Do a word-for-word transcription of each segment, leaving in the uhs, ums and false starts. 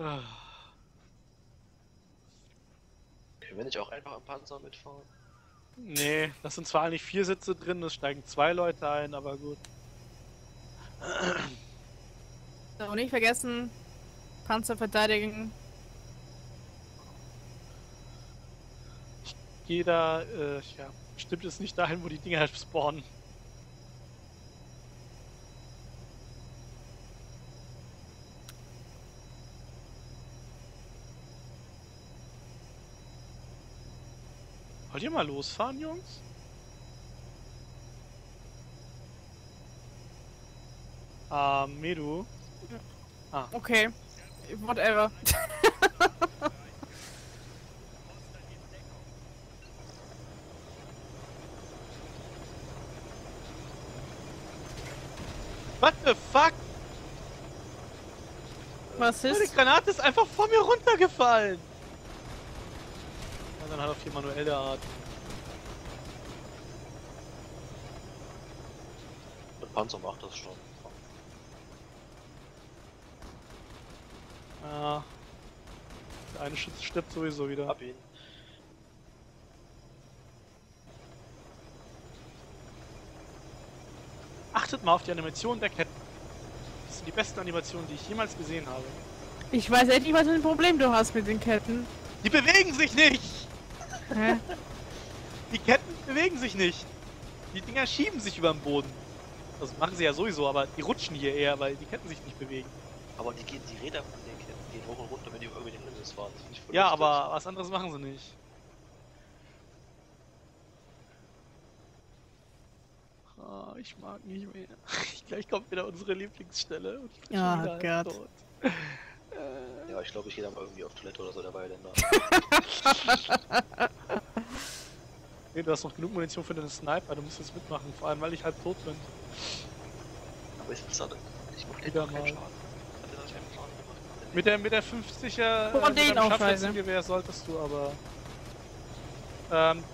Ah. Können wir nicht auch einfach am Panzer mitfahren? Nee, das sind zwar eigentlich vier Sitze drin, es steigen zwei Leute ein, aber gut. So, nicht vergessen, Panzer verteidigen. Jeder, äh, ja, stimmt es nicht dahin, wo die Dinger spawnen. Wollt ihr mal losfahren, Jungs? Ah, uh, Medu. Ja. Ah. Okay. Whatever. What the fuck? Was ist? Meine Granate ist einfach vor mir runtergefallen. Dann hat er viel manuelle Art. Der Panzer macht das schon. Ah. Der eine Schütze stirbt sowieso wieder. Hab ihn. Achtet mal auf die Animationen der Ketten. Das sind die besten Animationen, die ich jemals gesehen habe. Ich weiß endlich, was für ein Problem du hast mit den Ketten. Die bewegen sich nicht! Hä? Die Ketten bewegen sich nicht. Die Dinger schieben sich über den Boden. Das machen sie ja sowieso, aber die rutschen hier eher, weil die Ketten sich nicht bewegen. Aber die, gehen, die Räder von den Ketten gehen hoch und runter, wenn die über den Hindernis fahren. Ja, aber was anderes machen sie nicht. Oh, ich mag nicht mehr. Gleich kommt wieder unsere Lieblingsstelle. Und ich bin oh schon wieder Gott. Tot. Ja, ich glaube, ich gehe dann irgendwie auf Toilette oder so dabei, denn da. Nee, du hast noch genug Munition für den Sniper, du musst jetzt mitmachen, vor allem weil ich halb tot bin. Aber ich muss ich mach den doch keinen Schaden. Mit der, mit der fünfziger oh, mit dem Scharfschützengewehr solltest du aber... Ähm...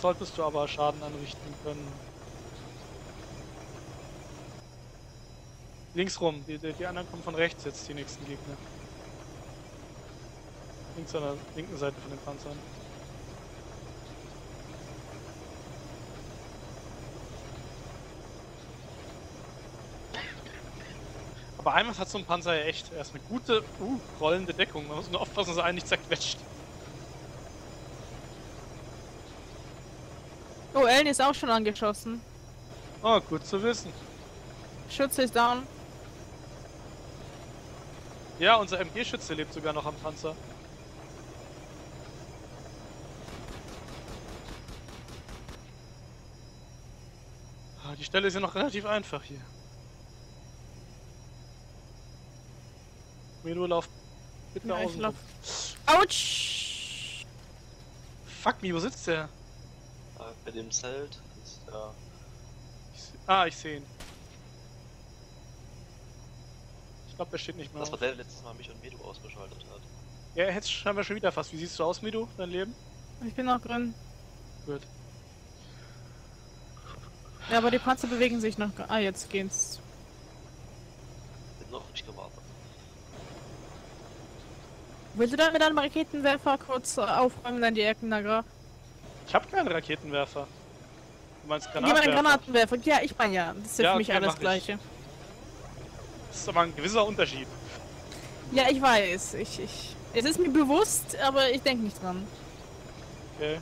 Solltest du aber Schaden anrichten können. Links rum, die, die, die anderen kommen von rechts jetzt, die nächsten Gegner. Links an der linken Seite von den Panzern. Aber einmal hat so ein Panzer ja echt erst eine gute, uh, rollende Deckung. Man muss nur aufpassen, dass er einen nicht zerquetscht. Oh, Ellen ist auch schon angeschossen. Oh, gut zu wissen. Schütze ist down. Ja, unser M G-Schütze lebt sogar noch am Panzer. Die Stelle ist ja noch relativ einfach hier. Medu, lauf bitte ja, außen rum. Autsch! Fuck me, wo sitzt der? Bei dem Zelt ist er. Ich ah, ich sehe ihn. Ich glaube, der steht nicht mehr. Das war der, der letztes Mal mich und Medu ausgeschaltet hat. Ja, er hätte es scheinbar schon wieder fast. Wie siehst du aus, Medu, dein Leben? Ich bin noch drin. Gut. Ja, aber die Panzer bewegen sich noch. Ah, jetzt gehen's. Bin noch nicht gewartet. Willst du dann mit einem Raketenwerfer kurz aufräumen, dann die Ecken, Nagra? Ich hab keinen Raketenwerfer. Du meinst Granatenwerfer? Ich meine Granatenwerfer. Ja, ich meine ja. Das ist ja, für mich okay, alles Gleiche. Ich. Das ist aber ein gewisser Unterschied. Ja, ich weiß. Ich, ich... Es ist mir bewusst, aber ich denke nicht dran. Okay.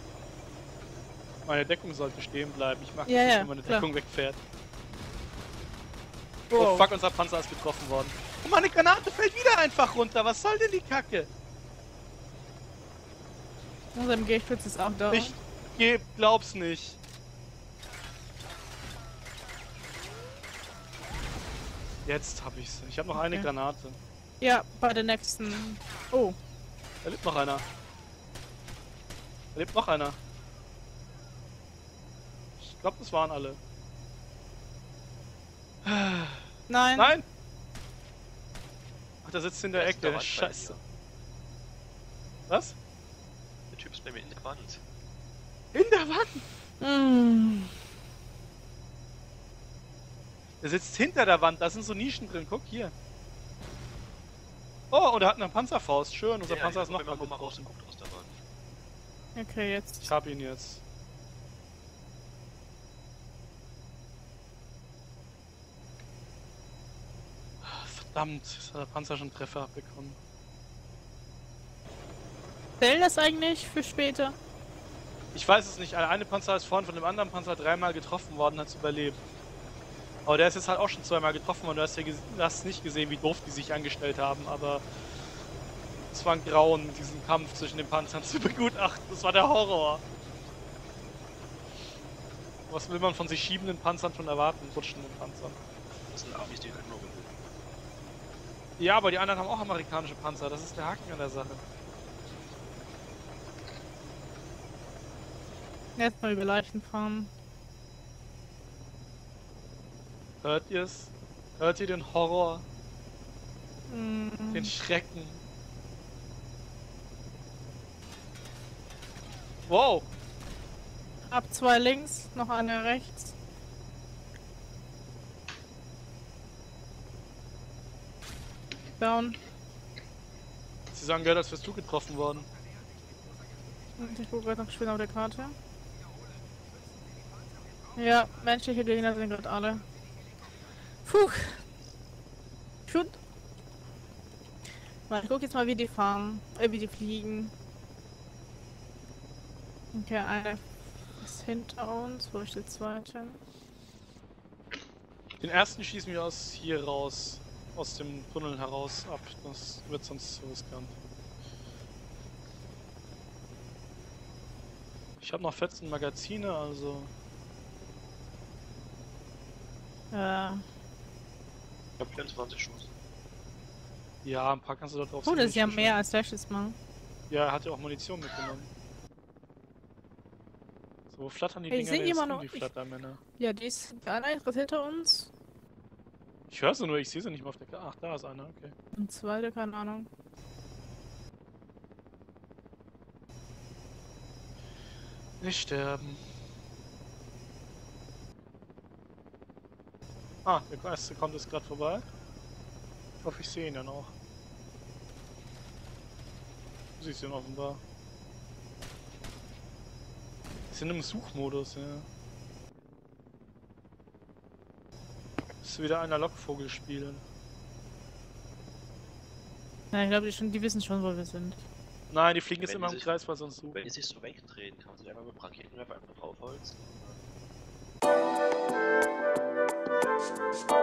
Meine Deckung sollte stehen bleiben. Ich mag ja, nicht, ja, wenn meine klar. Deckung wegfährt. Wow. Oh fuck, unser Panzer ist getroffen worden. Und meine Granate fällt wieder einfach runter. Was soll denn die Kacke? Unser M G-Spitz ist auch da. Ich glaub's nicht. Jetzt hab ich's. Ich hab noch okay. eine Granate. Ja, bei der nächsten. Oh. Da lebt noch einer. Da lebt noch einer. Ich glaube, das waren alle. Nein. Nein! Ach, der sitzt in der Ecke. Der Scheiße. Was? Der Typ ist bei mir in der Wand. In der Wand? Mm. Der sitzt hinter der Wand, da sind so Nischen drin, guck hier. Oh, und er hat eine Panzerfaust, schön, unser ja, Panzer ja, ist noch mal, mal raus und guckt aus der Wand. Okay, jetzt. Ich hab ihn jetzt. Verdammt, jetzt hat der Panzer schon einen Treffer abbekommen. Zählt das eigentlich für später? Ich weiß es nicht, eine Panzer ist vorhin von dem anderen Panzer dreimal getroffen worden, hat es überlebt. Aber der ist jetzt halt auch schon zweimal getroffen und du hast ja du hast nicht gesehen, wie doof die sich angestellt haben, aber es war ein Grauen, diesen Kampf zwischen den Panzern zu begutachten, das war der Horror. Was will man von sich schiebenden Panzern schon erwarten, rutschenden Panzern? Das sind Amis, die können nur gewinnen. Ja, aber die anderen haben auch amerikanische Panzer, das ist der Haken an der Sache. Erstmal über Leichen fahren. Hört ihr's? Hört ihr den Horror? Mm. Den Schrecken? Wow! Ab zwei links, noch eine rechts. Down. Sie sagen gerade, als wärst du getroffen worden. Ich gucke gerade noch schön auf der Karte. Ja, menschliche Gegner sind gerade alle. Puh. Schut. Mal, ich guck jetzt mal, wie die fahren. Äh, wie die fliegen. Okay, einer ist hinter uns. Wo ist der zweite? Den ersten schießen wir aus hier raus. Aus dem Tunnel heraus ab. Das wird sonst so riskant. Ich habe noch vierzehn Magazine, also. Ja. Ich hab vierundzwanzig Schuss. Ja, ein paar kannst du da drauf. Oh, das ist ja mehr als letztes Mal. Ja, er hat ja auch Munition mitgenommen. So, flattern die Dinger, die immer noch. Die Flattermänner. Ja, die ist einer ist hinter uns. Ich höre sie nur, ich sehe sie nicht mehr auf der Karte. Ach, da ist einer, okay. Ein zweiter, keine Ahnung. Nicht sterben. Ah, der erste kommt jetzt gerade vorbei. Ich hoffe, ich sehe ihn dann auch. Du siehst ihn offenbar. Wir sind im Suchmodus, ja. Das ist wieder einer Lockvogel spielen. Nein, ich glaube, die, schon, die wissen schon, wo wir sind. Nein, die fliegen jetzt immer im Kreis, weil sie uns suchen. Wenn die sich so wegdrehen, kann man sich einfach mit dem Raketenwerfer einfach draufholzen. Thank you.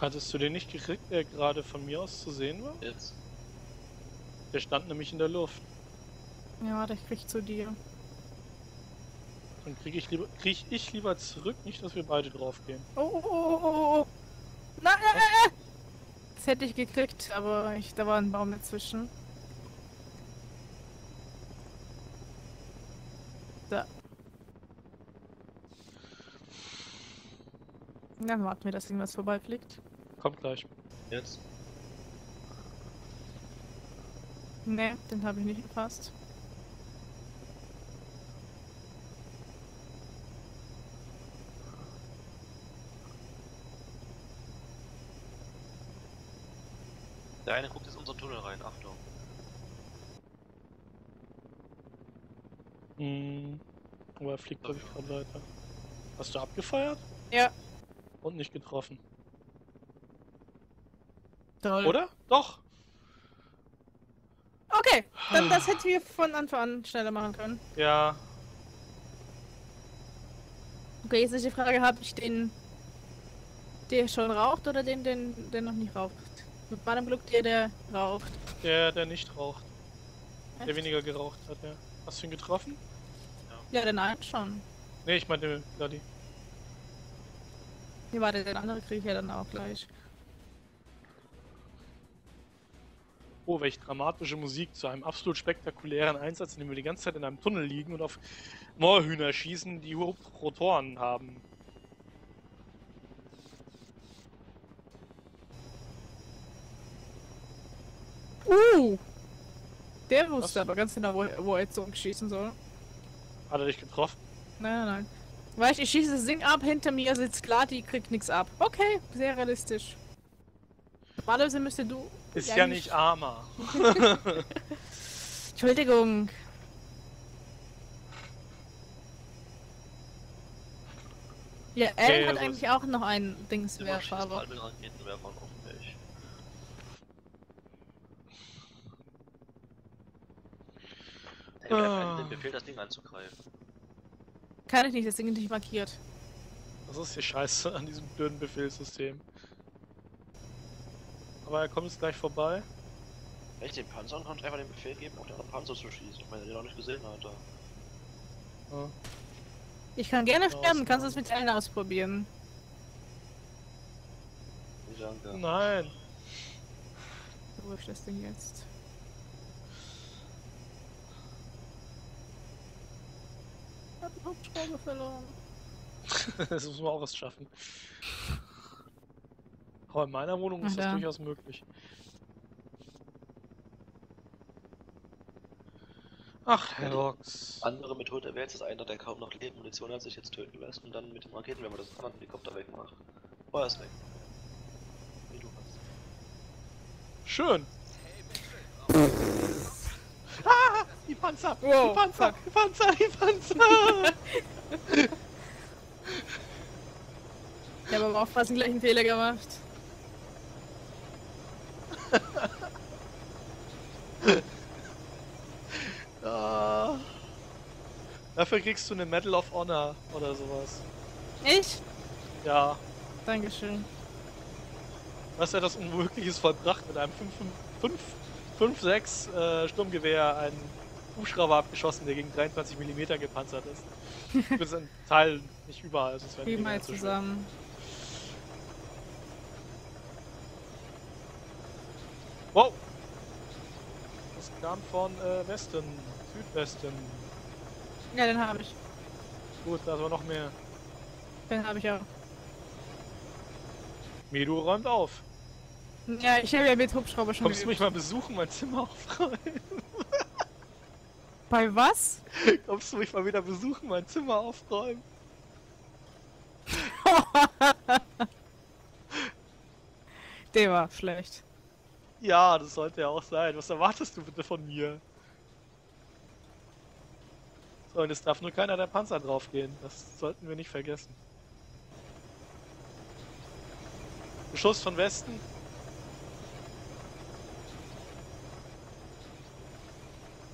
Hattest du den nicht gekriegt, der gerade von mir aus zu sehen war? Jetzt. Der stand nämlich in der Luft. Ja, warte, ich krieg zu dir. Dann krieg ich lieber, krieg ich lieber zurück, nicht, dass wir beide drauf gehen. Oh, oh, oh, oh, oh. Nein, nein, nein. Das hätte ich gekriegt, aber ich, da war ein Baum dazwischen. Da. Dann warten wir, dass irgendwas vorbeifliegt. Kommt gleich. Jetzt. Ne, den habe ich nicht gepasst. Der eine guckt jetzt in unseren Tunnel rein, Achtung. Hm, aber er fliegt glaube ich gerade weiter. Hast du abgefeuert? Ja. Und nicht getroffen. Toll. Oder? Doch! Okay, dann das hätten wir von Anfang an schneller machen können. Ja. Okay, jetzt ist die Frage, habe ich den, der schon raucht oder den, den, der noch nicht raucht? Mit meinem Glück der, der raucht. Der, der nicht raucht. Echt? Der weniger geraucht hat, ja. Hast du ihn getroffen? Ja, ja den einen schon. Ne, ich meine den Gladi. Nee, warte, den anderen kriege ich ja dann auch gleich. Oh, welche dramatische Musik zu einem absolut spektakulären Einsatz, in dem wir die ganze Zeit in einem Tunnel liegen und auf Moorhühner schießen, die Rotoren haben. Uh! Der wusste Was? aber ganz genau, wo, wo er jetzt so schießen soll. Hat er dich getroffen? Nein, nein, nein. Weißt du, ich schieße das Ding ab, hinter mir sitzt Gladi, kriegt nichts ab. Okay, sehr realistisch. Normalerweise müsste du... Ist ja, ja nicht, nicht armer. Entschuldigung. Ja, Ellen okay, hat eigentlich auch noch einen Dingswerfer, aber... Der hat ja keinen Befehl, das Ding anzugreifen. Kann ich nicht, das Ding ist nicht markiert. Das ist die Scheiße an diesem blöden Befehlssystem. Aber er kommt jetzt gleich vorbei. Wenn ich den Panzern konnte, einfach den Befehl geben, auf den anderen Panzer zu schießen. Ich meine, den noch nicht gesehen hat. Ja. Ich kann gerne ja, sterben, kannst du es mit allen ausprobieren? Ich danke. Nein! Wo ist das Ding jetzt? Ich hab den Hauptschrauber verloren. Das muss man auch was schaffen. Aber in meiner Wohnung ist ja. das durchaus möglich. Ach, Herr Rox. Andere Methode wäre jetzt das einer, der kaum noch lebt, Munition hat sich jetzt töten lässt und dann mit dem Raketen, wenn man das anderen Helikopter wegmacht. Feuer ist weg. Wie du hast. Schön! Ah! Die Panzer! Wow. Die Panzer! Die Panzer! Die Panzer! Ich habe aber auch fast den gleichen Fehler gemacht. Oh. Dafür kriegst du eine Medal of Honor oder sowas. Ich? Ja. Dankeschön. Du hast ja das Unmögliches vollbracht, mit einem fünf sechs äh, Sturmgewehr einen Hubschrauber abgeschossen, der gegen dreiundzwanzig Millimeter gepanzert ist. Das ist ein Teil, nicht überall. Also wie mal zusammen. Wow! Das kam von äh, Westen, Südwesten. Ja, den habe ich. Gut, da ist aber noch mehr. Den habe ich auch. Medu räumt auf. Ja, ich habe ja mit Hubschrauber schon. Kommst du mich mal besuchen, mein Zimmer aufräumen? Bei was? Kommst du mich mal wieder besuchen, mein Zimmer aufräumen? Der war schlecht. Ja, das sollte ja auch sein. Was erwartest du bitte von mir? So, und es darf nur keiner der Panzer draufgehen. Das sollten wir nicht vergessen. Beschuss von Westen.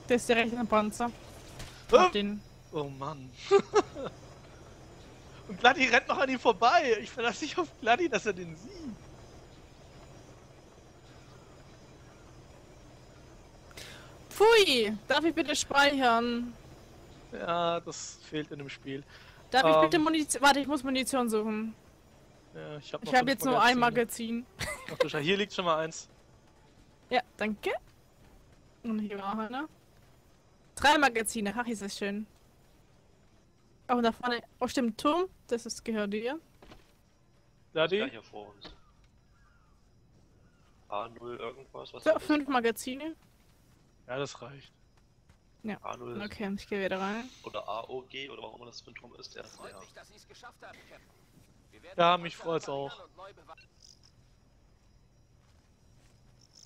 Das ist der rechte Panzer. Oh, den... oh Mann. Und Gladi rennt noch an ihm vorbei. Ich verlasse mich auf Gladi, dass er den sieht. Pfui! Darf ich bitte speichern? Ja, das fehlt in dem Spiel. Darf ähm, ich bitte Munition... Warte, ich muss Munition suchen. Ja, ich hab, noch ich hab jetzt Magazine. nur ein Magazin. Ach du Scheiße, hier liegt schon mal eins. Ja, danke. Und hier war auch einer. Drei Magazine, ach, ist das schön. Oh, da vorne... Oh, stimmt, Turm. Das ist, gehört dir. Da die? Ja, hier vor uns. A null irgendwas, was... So, fünf Magazine. Ja, das reicht. Ja, A null okay, ich gehe wieder rein. Oder A O G oder warum das für ein Turm ist, der ist reiner. Ja, mich freut's auch.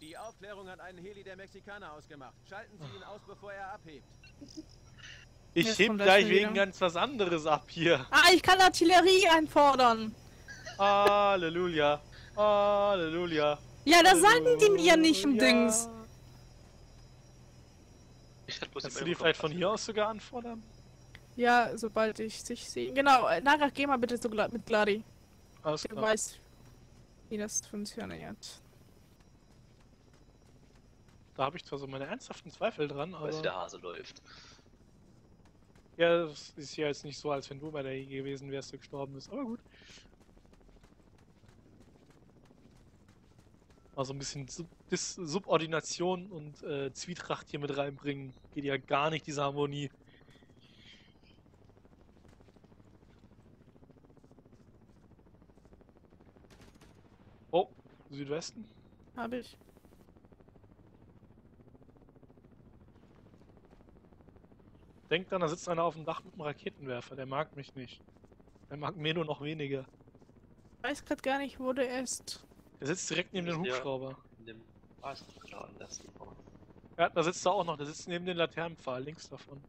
Die Aufklärung hat einen Heli der Mexikaner ausgemacht. Schalten Sie ihn aus, bevor er abhebt. Ich Jetzt heb gleich wegen ganz was anderes ab hier. Ah, ich kann Artillerie einfordern. Halleluja. Halleluja. Ja, das Halleluja. Sagen die mir nicht im Dings. Kannst du die vielleicht von hier aus sogar anfordern? Ja, sobald ich dich sehe. Genau, Nara, geh mal bitte so mit Gladi. Alles klar. Du weißt, wie das funktioniert. Da habe ich zwar so meine ernsthaften Zweifel dran, aber... Weißt du, wie der Hase läuft. Ja, das ist ja jetzt nicht so, als wenn du bei der E gewesen wärst, du gestorben bist, aber gut. Also ein bisschen Sub Dis Subordination und äh, Zwietracht hier mit reinbringen. Geht ja gar nicht, diese Harmonie. Oh, Südwesten. Hab ich. Denk dran, da sitzt einer auf dem Dach mit einem Raketenwerfer. Der mag mich nicht. Der mag Medo noch weniger. Ich weiß gerade gar nicht, wo der ist. Der sitzt direkt neben dem Hubschrauber. Ja, da sitzt er auch noch. Der sitzt neben dem Laternenpfahl, links davon.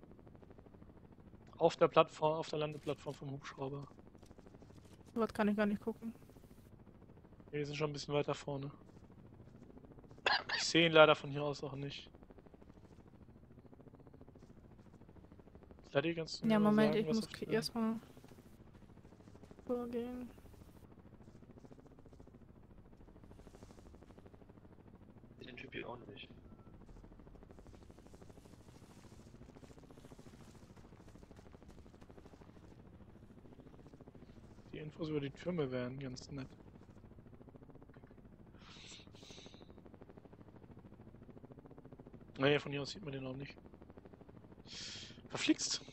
Auf der Plattform, auf der Landeplattform vom Hubschrauber. So was kann ich gar nicht gucken. Ja, die sind schon ein bisschen weiter vorne. Ich sehe ihn leider von hier aus auch nicht. Ich ganz ja, Moment, sagen, ich muss erstmal vorgehen. Den Typ hier auch nicht. Die Infos über die Türme wären ganz nett. Naja, von hier aus sieht man den auch nicht. Verflixt.